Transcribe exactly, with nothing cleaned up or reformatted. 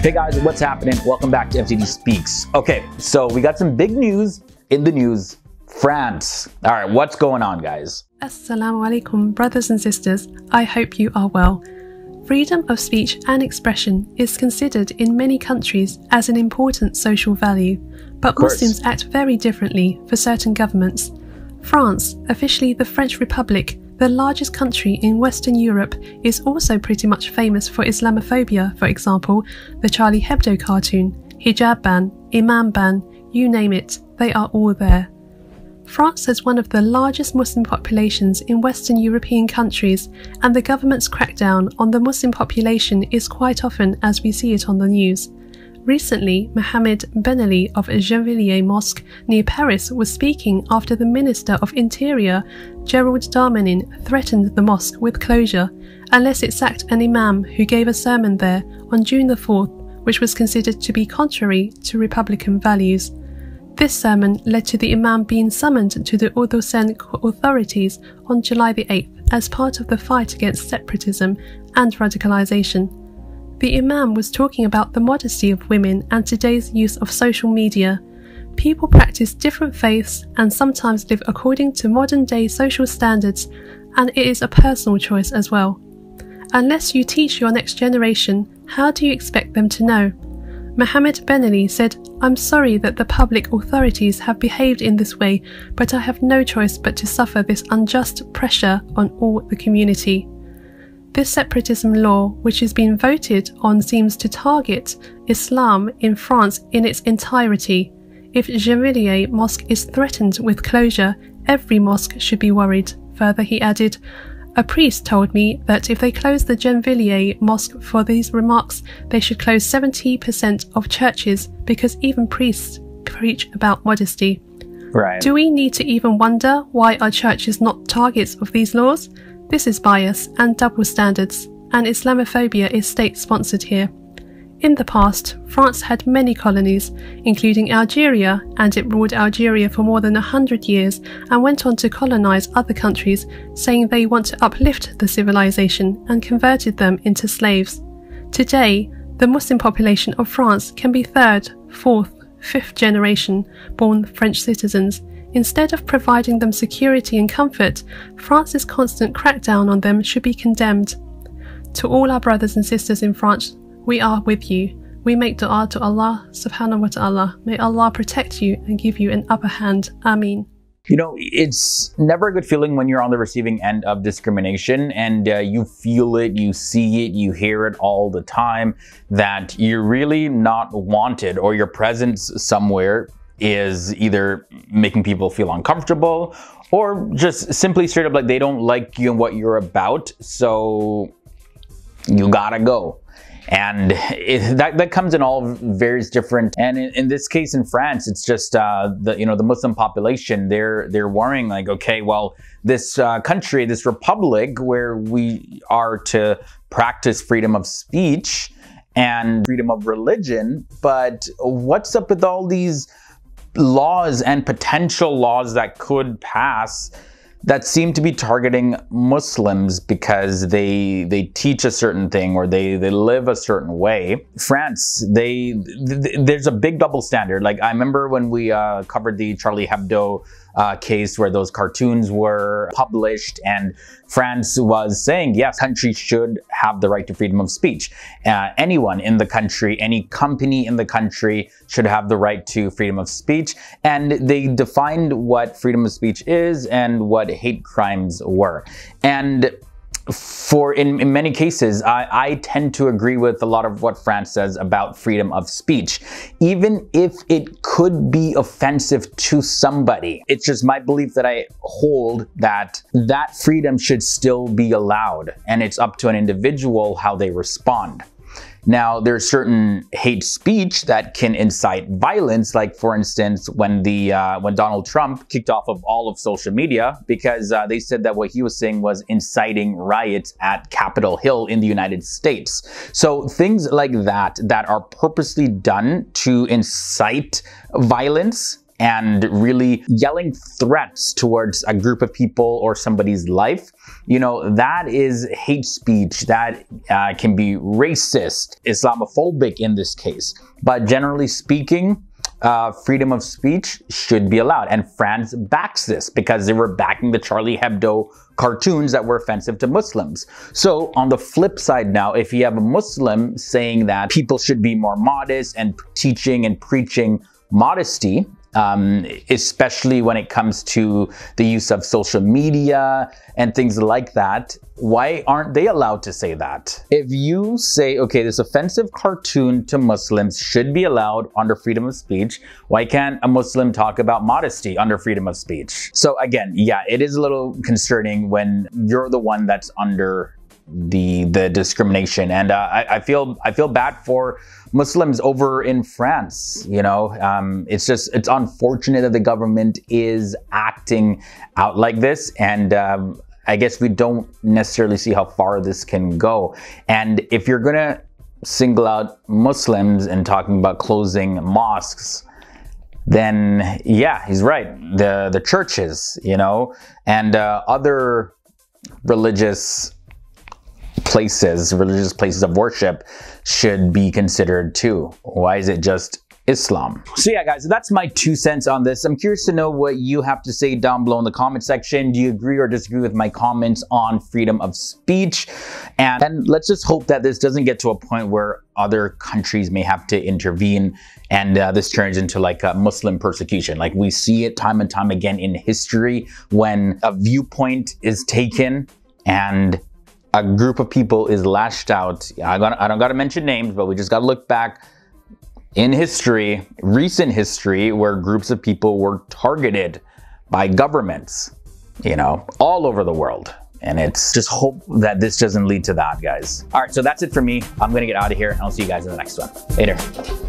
Hey guys, what's happening? Welcome back to F T D Speaks. Okay, so we got some big news in the news. France. All right, what's going on, guys? Assalamu alaikum, brothers and sisters. I hope you are well. Freedom of speech and expression is considered in many countries as an important social value, but Muslims act very differently for certain governments. France, officially the French Republic, the largest country in Western Europe, is also pretty much famous for Islamophobia, for example, the Charlie Hebdo cartoon, hijab ban, imam ban, you name it, they are all there. France has one of the largest Muslim populations in Western European countries, and the government's crackdown on the Muslim population is quite often as we see it on the news. Recently, Mohamed Benali of Gennevilliers Mosque near Paris was speaking after the Minister of Interior, Gérald Darmanin, threatened the mosque with closure unless it sacked an imam who gave a sermon there on June the fourth, which was considered to be contrary to Republican values. This sermon led to the imam being summoned to the Odosen authorities on July the eighth as part of the fight against separatism and radicalization. The imam was talking about the modesty of women and today's use of social media. People practice different faiths and sometimes live according to modern-day social standards, and it is a personal choice as well. Unless you teach your next generation, how do you expect them to know? Mohamed Benali said, "I'm sorry that the public authorities have behaved in this way, but I have no choice but to suffer this unjust pressure on all the community." This separatism law, which is being voted on, seems to target Islam in France in its entirety. If Gennevilliers Mosque is threatened with closure, every mosque should be worried. Further, he added, "A priest told me that if they close the Gennevilliers Mosque for these remarks, they should close seventy percent of churches because even priests preach about modesty." Right. Do we need to even wonder why our church is not targets of these laws? This is bias and double standards, and Islamophobia is state-sponsored here. In the past, France had many colonies, including Algeria, and it ruled Algeria for more than one hundred years and went on to colonize other countries, saying they want to uplift the civilization, and converted them into slaves. Today, the Muslim population of France can be third, fourth, fifth generation born French citizens. Instead of providing them security and comfort, France's constant crackdown on them should be condemned. To all our brothers and sisters in France, we are with you. We make du'a to Allah subhanahu wa ta'ala. May Allah protect you and give you an upper hand. Ameen. You know, it's never a good feeling when you're on the receiving end of discrimination, and uh, you feel it, you see it, you hear it all the time, that you're really not wanted, or your presence somewhere is either making people feel uncomfortable or just simply straight up like they don't like you and what you're about, so you gotta go. And it, that, that comes in all various different, and in, in this case in France, it's just uh, the, you know, the Muslim population, they're, they're worrying like, okay, well, this uh, country, this republic where we are to practice freedom of speech and freedom of religion, but what's up with all these laws and potential laws that could pass that seem to be targeting Muslims because they they teach a certain thing, or they they live a certain way? France, they th there's a big double standard. Like I remember when we uh, covered the Charlie Hebdo uh, case, where those cartoons were published, and France was saying, yes, country should have the right to freedom of speech. Uh, anyone in the country, any company in the country should have the right to freedom of speech. And they defined what freedom of speech is and what hate crimes were. And for in, in many cases, I, I tend to agree with a lot of what France says about freedom of speech, even if it could be offensive to somebody. It's just my belief that I hold that that freedom should still be allowed, and it's up to an individual how they respond. Now, there's certain hate speech that can incite violence, like for instance, when the uh, when Donald Trump kicked off of all of social media because uh, they said that what he was saying was inciting riots at Capitol Hill in the United States. So things like that that are purposely done to incite violence and really yelling threats towards a group of people or somebody's life, you know, that is hate speech. That uh, can be racist, Islamophobic in this case. But generally speaking, Uh, freedom of speech should be allowed. And France backs this because they were backing the Charlie Hebdo cartoons that were offensive to Muslims. So on the flip side now, if you have a Muslim saying that people should be more modest and teaching and preaching modesty, um, especially when it comes to the use of social media and things like that, why aren't they allowed to say that? If you say, okay, this offensive cartoon to Muslims should be allowed under freedom of speech, why can't a Muslim talk about modesty under freedom of speech? So again, yeah, it is a little concerning when you're the one that's under the the discrimination. And uh, I, I feel I feel bad for Muslims over in France. You know, um, it's just it's unfortunate that the government is acting out like this, and um, I guess we don't necessarily see how far this can go. And if you're gonna single out Muslims and talking about closing mosques, then yeah, he's right. The the churches, you know, and uh, other religious places, religious places of worship should be considered too. Why is it just Islam? So yeah, guys, that's my two cents on this. I'm curious to know what you have to say down below in the comment section. Do you agree or disagree with my comments on freedom of speech? And, and let's just hope that this doesn't get to a point where other countries may have to intervene and uh, this turns into like a Muslim persecution. Like we see it time and time again in history when a viewpoint is taken and a group of people is lashed out. I, gotta, I don't gotta mention names, but we just gotta look back in history, recent history, where groups of people were targeted by governments, you know, all over the world. And it's just hope that this doesn't lead to that, guys. All right, so that's it for me. I'm gonna get out of here and I'll see you guys in the next one. Later.